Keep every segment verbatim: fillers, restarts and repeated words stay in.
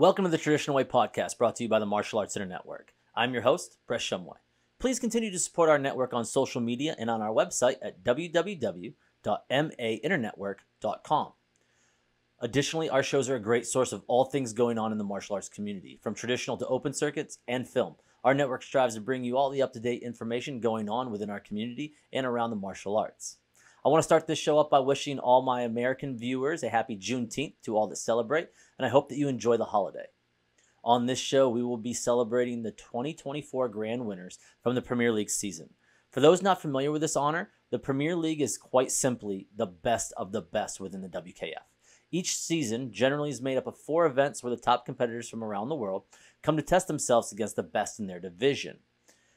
Welcome to the Traditional Way podcast, brought to you by the Martial Arts InterNetwork. I'm your host, Pres Shumway. Please continue to support our network on social media and on our website at w w w dot m a internetwork dot com. Additionally, our shows are a great source of all things going on in the martial arts community, from traditional to open circuits and film. Our network strives to bring you all the up-to-date information going on within our community and around the martial arts. I want to start this show up by wishing all my American viewers a happy Juneteenth to all that celebrate, and I hope that you enjoy the holiday. On this show, we will be celebrating the twenty twenty-four grand winners from the Premier League season. For those not familiar with this honor, the Premier League is quite simply the best of the best within the W K F. Each season generally is made up of four events where the top competitors from around the world come to test themselves against the best in their division.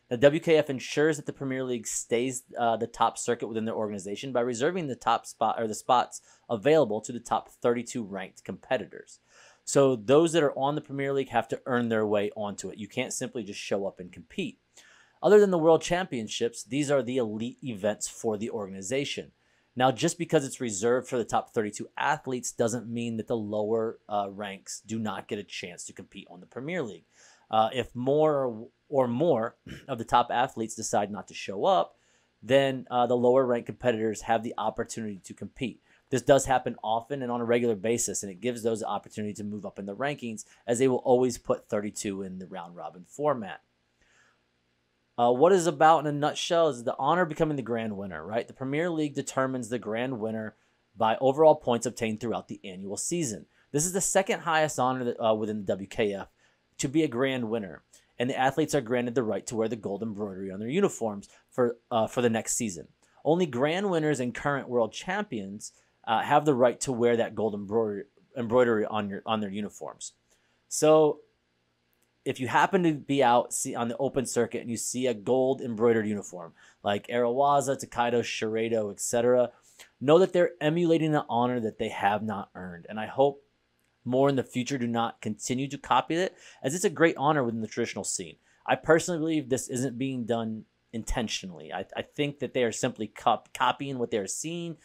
The W K F ensures that the Premier League stays uh, the top circuit within their organization by reserving the top spot or the spots available to the top thirty-two ranked competitors. So those that are on the Premier League have to earn their way onto it. You can't simply just show up and compete. Other than the World Championships, these are the elite events for the organization. Now, just because it's reserved for the top thirty-two athletes doesn't mean that the lower uh, ranks do not get a chance to compete on the Premier League. Uh, if more or more of the top athletes decide not to show up, then uh, the lower ranked competitors have the opportunity to compete. This does happen often and on a regular basis, and it gives those the opportunity to move up in the rankings, as they will always put thirty-two in the round robin format. Uh, what is about in a nutshell is the honor of becoming the grand winner, right? The Premier League determines the grand winner by overall points obtained throughout the annual season. This is the second highest honor that, uh, within the W K F to be a grand winner, and the athletes are granted the right to wear the gold embroidery on their uniforms for uh, for the next season. Only grand winners and current world champions uh, have the right to wear that gold embroidery embroidery on your on their uniforms. So, if you happen to be out see, on the open circuit and you see a gold embroidered uniform like Arawaza, Takaido, Sharedo, et cetera, know that they're emulating an honor that they have not earned. And I hope more in the future do not continue to copy it, as it's a great honor within the traditional scene. I personally believe this isn't being done intentionally. I, I think that they are simply cop- copying what they're seeing,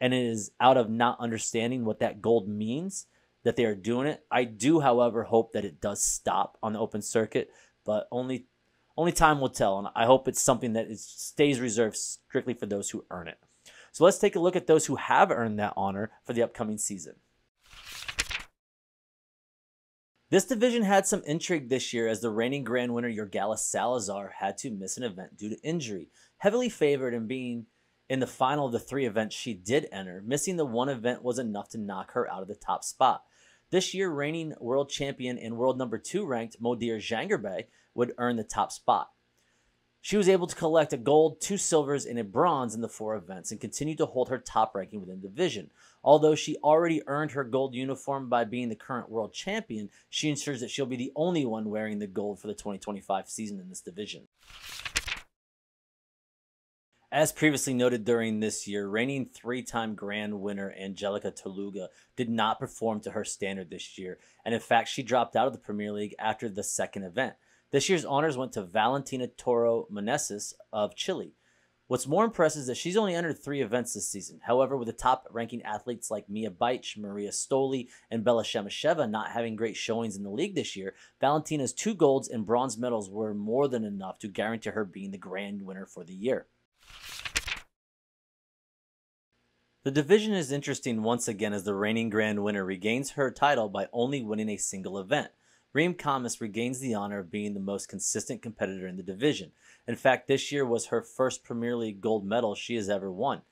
and it is out of not understanding what that gold means that they are doing it. I do, however, hope that it does stop on the open circuit, but only only time will tell, and I hope it's something that is, stays reserved strictly for those who earn it. So let's take a look at those who have earned that honor for the upcoming season. This division had some intrigue this year, as the reigning grand winner Yorgala Salazar had to miss an event due to injury. Heavily favored and being in the final of the three events she did enter, missing the one event was enough to knock her out of the top spot. This year, reigning world champion and world number two ranked Modir Jangerbe would earn the top spot. She was able to collect a gold, two silvers, and a bronze in the four events and continued to hold her top ranking within the division. Although she already earned her gold uniform by being the current world champion, she ensures that she'll be the only one wearing the gold for the twenty twenty-five season in this division. As previously noted during this year, reigning three-time grand winner Angelica Toluga did not perform to her standard this year, and in fact, she dropped out of the Premier League after the second event. This year's honors went to Valentina Toro Meneses of Chile. What's more impressive is that she's only entered three events this season. However, with the top-ranking athletes like Mia Beitsch, Maria Stoli, and Bella Shemesheva not having great showings in the league this year, Valentina's two golds and bronze medals were more than enough to guarantee her being the grand winner for the year. The division is interesting once again, as the reigning grand winner regains her title by only winning a single event. Reem Kamas regains the honor of being the most consistent competitor in the division. In fact, this year was her first Premier League gold medal she has ever won.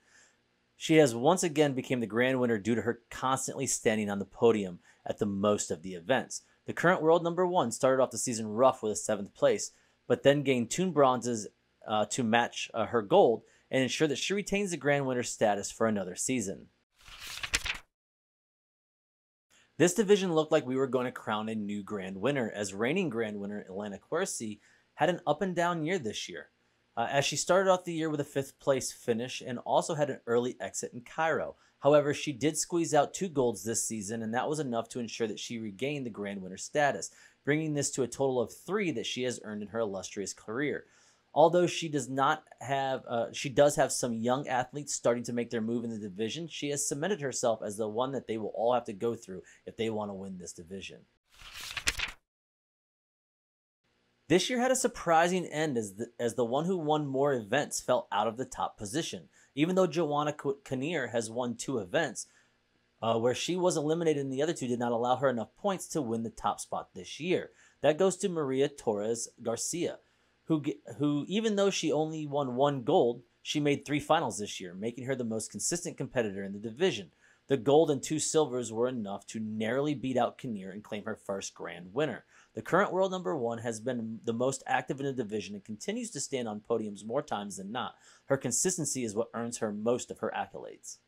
She has once again become the grand winner due to her constantly standing on the podium at the most of the events. The current world number one started off the season rough with a seventh place, but then gained two bronzes uh, to match uh, her gold, and ensure that she retains the grand winner status for another season. This division looked like we were going to crown a new grand winner, as reigning grand winner Atlanta Corsi had an up and down year this year, uh, as she started off the year with a fifth place finish and also had an early exit in Cairo. However, she did squeeze out two golds this season, and that was enough to ensure that she regained the grand winner status, bringing this to a total of three that she has earned in her illustrious career. Although she does not have, uh, she does have some young athletes starting to make their move in the division, she has cemented herself as the one that they will all have to go through if they want to win this division. This year had a surprising end as the, as the one who won more events fell out of the top position. Even though Joanna Kinnear has won two events, uh, where she was eliminated and the other two did not allow her enough points to win the top spot this year. That goes to Maria Torres-Garcia, who, who even though she only won one gold, she made three finals this year, making her the most consistent competitor in the division. The gold and two silvers were enough to narrowly beat out Kinnear and claim her first grand winner. The current world number one has been the most active in the division and continues to stand on podiums more times than not. Her consistency is what earns her most of her accolades.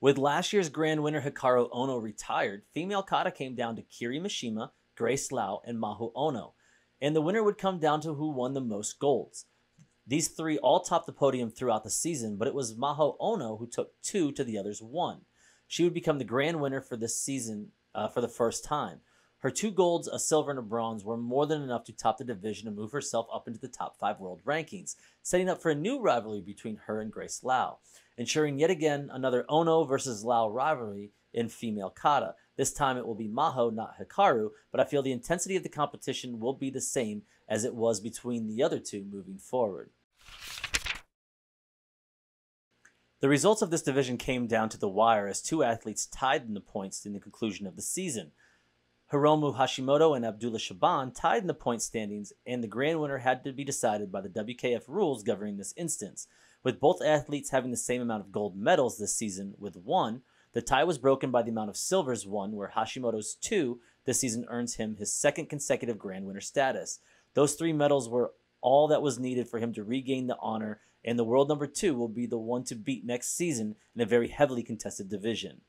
With last year's grand winner Hikaru Ono retired, female kata came down to Kiri Mishima, Grace Lau, and Maho Ono, and the winner would come down to who won the most golds. These three all topped the podium throughout the season, but it was Maho Ono who took two to the others one. She would become the grand winner for this season uh, for the first time. Her two golds, a silver and a bronze, were more than enough to top the division and move herself up into the top five world rankings, setting up for a new rivalry between her and Grace Lau, ensuring yet again another Ono versus Lau rivalry in female kata. This time it will be Maho, not Hikaru, but I feel the intensity of the competition will be the same as it was between the other two moving forward. The results of this division came down to the wire as two athletes tied in the points in the conclusion of the season. Hiromu Hashimoto and Abdullah Shaban tied in the point standings, and the grand winner had to be decided by the W K F rules governing this instance. With both athletes having the same amount of gold medals this season with one, the tie was broken by the amount of silvers won, where Hashimoto's two this season earns him his second consecutive grand winner status. Those three medals were all that was needed for him to regain the honor, and the world number two will be the one to beat next season in a very heavily contested division.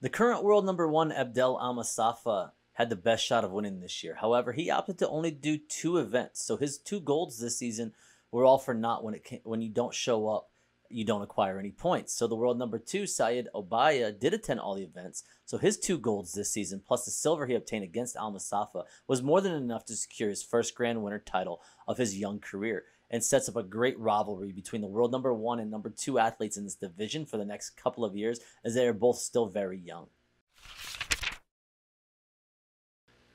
The current world number one, Abdel Al-Masafa, had the best shot of winning this year. However, he opted to only do two events, so his two golds this season were all for naught. When it came, when you don't show up, you don't acquire any points. So the world number two, Syed Obaya, did attend all the events, so his two golds this season, plus the silver he obtained against Al-Masafa, was more than enough to secure his first grand winner title of his young career, and sets up a great rivalry between the world number one and number two athletes in this division for the next couple of years, as they are both still very young.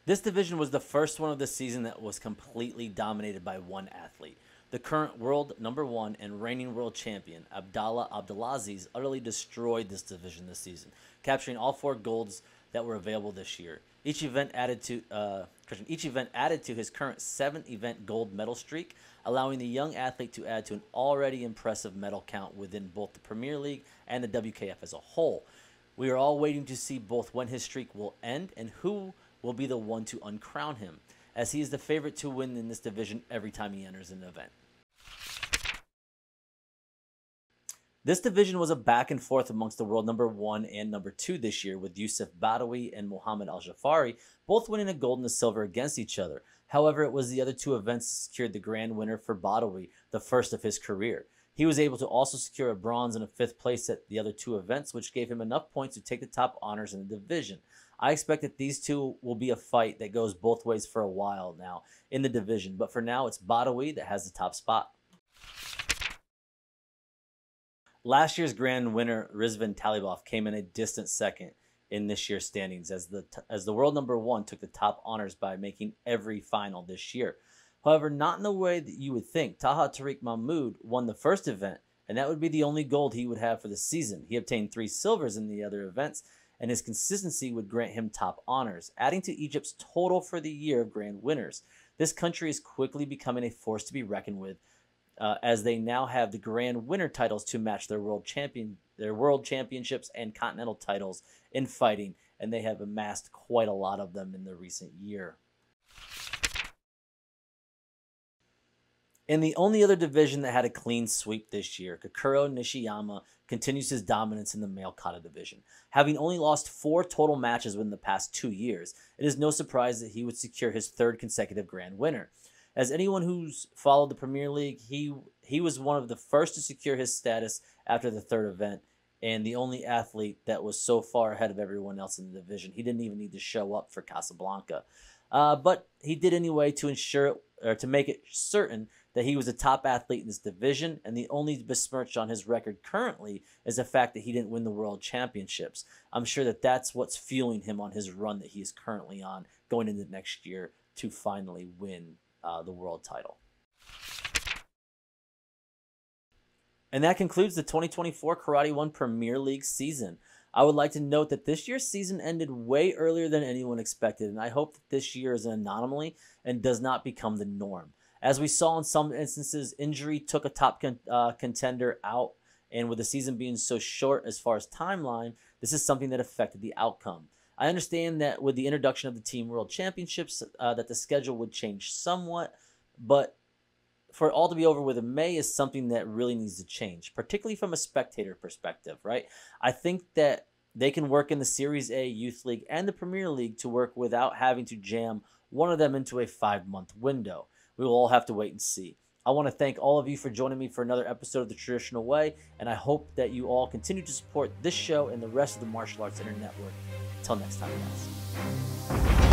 This division was the first one of the season that was completely dominated by one athlete. The current world number one and reigning world champion, Abdallah Abdelaziz, utterly destroyed this division this season, capturing all four golds that were available this year. Each event added to uh, each event added to his current seven event gold medal streak, allowing the young athlete to add to an already impressive medal count within both the Premier League and the W K F as a whole. We are all waiting to see both when his streak will end and who will be the one to uncrown him, as he is the favorite to win in this division every time he enters an event. This division was a back and forth amongst the world number one and number two this year, with Youssef Badawi and Mohammed Al-Jafari both winning a gold and a silver against each other. However, it was the other two events that secured the grand winner for Badawi, the first of his career. He was able to also secure a bronze and a fifth place at the other two events, which gave him enough points to take the top honors in the division. I expect that these two will be a fight that goes both ways for a while now in the division, but for now it's Badawi that has the top spot. Last year's grand winner, Rizvan Talibov, came in a distant second in this year's standings as the, as the world number one took the top honors by making every final this year. However, not in the way that you would think. Taha Tariq Mahmood won the first event, and that would be the only gold he would have for the season. He obtained three silvers in the other events, and his consistency would grant him top honors, adding to Egypt's total for the year of grand winners. This country is quickly becoming a force to be reckoned with, uh, as they now have the grand winner titles to match their world champion, their world championships and continental titles in fighting, and they have amassed quite a lot of them in the recent year. In the only other division that had a clean sweep this year, Kikuro Nishiyama continues his dominance in the male kata division. Having only lost four total matches within the past two years, it is no surprise that he would secure his third consecutive grand winner. As anyone who's followed the Premier League, he, he was one of the first to secure his status after the third event, and the only athlete that was so far ahead of everyone else in the division. He didn't even need to show up for Casablanca. Uh, but he did anyway to ensure or to make it certain that he was a top athlete in this division, and the only besmirch on his record currently is the fact that he didn't win the world championships. I'm sure that that's what's fueling him on his run that he's currently on going into next year to finally win uh, the world title. And that concludes the twenty twenty-four Karate one Premier League season. I would like to note that this year's season ended way earlier than anyone expected, and I hope that this year is an anomaly and does not become the norm. As we saw in some instances, injury took a top con uh, contender out, and with the season being so short as far as timeline, this is something that affected the outcome. I understand that with the introduction of the Team World Championships, uh, that the schedule would change somewhat, but for it all to be over with in May is something that really needs to change, particularly from a spectator perspective, right? I think that they can work in the Series A Youth League and the Premier League to work without having to jam one of them into a five-month window. We will all have to wait and see. I want to thank all of you for joining me for another episode of The Traditional Way, and I hope that you all continue to support this show and the rest of the Martial Arts InterNetwork. Until next time, guys.